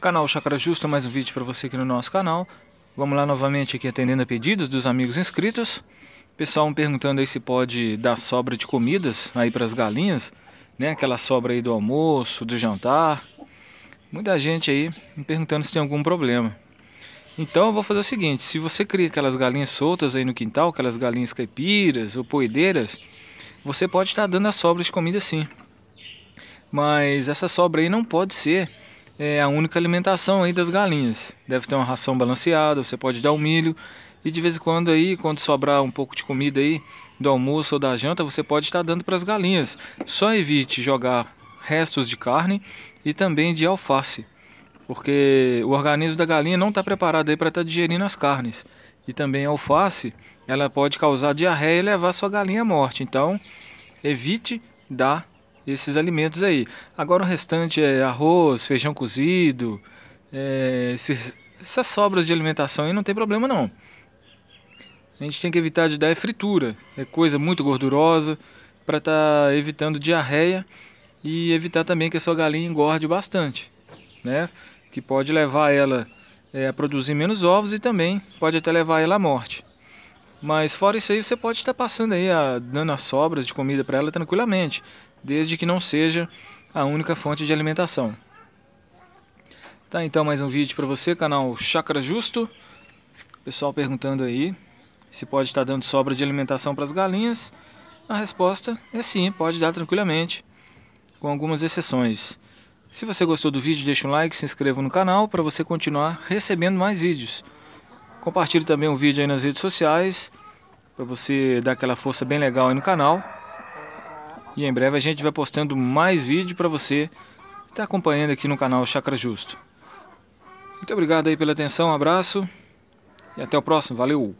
Canal Chácara Justo, mais um vídeo para você aqui no nosso canal. Vamos lá novamente aqui atendendo a pedidos dos amigos inscritos. Pessoal perguntando aí se pode dar sobra de comidas aí para as galinhas, né? Aquela sobra aí do almoço, do jantar. Muita gente aí me perguntando se tem algum problema. Então eu vou fazer o seguinte: se você cria aquelas galinhas soltas aí no quintal, aquelas galinhas caipiras ou poedeiras, você pode estar dando as sobras de comida sim. Mas essa sobra aí não pode ser a única alimentação aí das galinhas. Deve ter uma ração balanceada, você pode dar o milho. E de vez em quando aí, quando sobrar um pouco de comida aí do almoço ou da janta, você pode estar dando para as galinhas. Só evite jogar restos de carne e também de alface, porque o organismo da galinha não está preparado aí para estar digerindo as carnes. E também a alface, ela pode causar diarreia e levar sua galinha à morte. Então, evite dar esses alimentos aí. Agora o restante é arroz, feijão cozido, essas sobras de alimentação aí não tem problema não. A gente tem que evitar de dar fritura, é coisa muito gordurosa, para estar evitando diarreia e evitar também que a sua galinha engorde bastante, né? Que pode levar ela a produzir menos ovos e também pode até levar ela à morte. Mas fora isso aí, você pode estar passando aí, dando as sobras de comida para ela tranquilamente, desde que não seja a única fonte de alimentação. Tá, então mais um vídeo para você, canal Chácara Justo. Pessoal perguntando aí se pode estar dando sobra de alimentação para as galinhas. A resposta é sim, pode dar tranquilamente, com algumas exceções. Se você gostou do vídeo, deixa um like, se inscreva no canal para você continuar recebendo mais vídeos. Compartilhe também o vídeo aí nas redes sociais, para você dar aquela força bem legal aí no canal. E em breve a gente vai postando mais vídeo para você estar acompanhando aqui no canal Chácara Justo. Muito obrigado aí pela atenção, um abraço e até o próximo, valeu!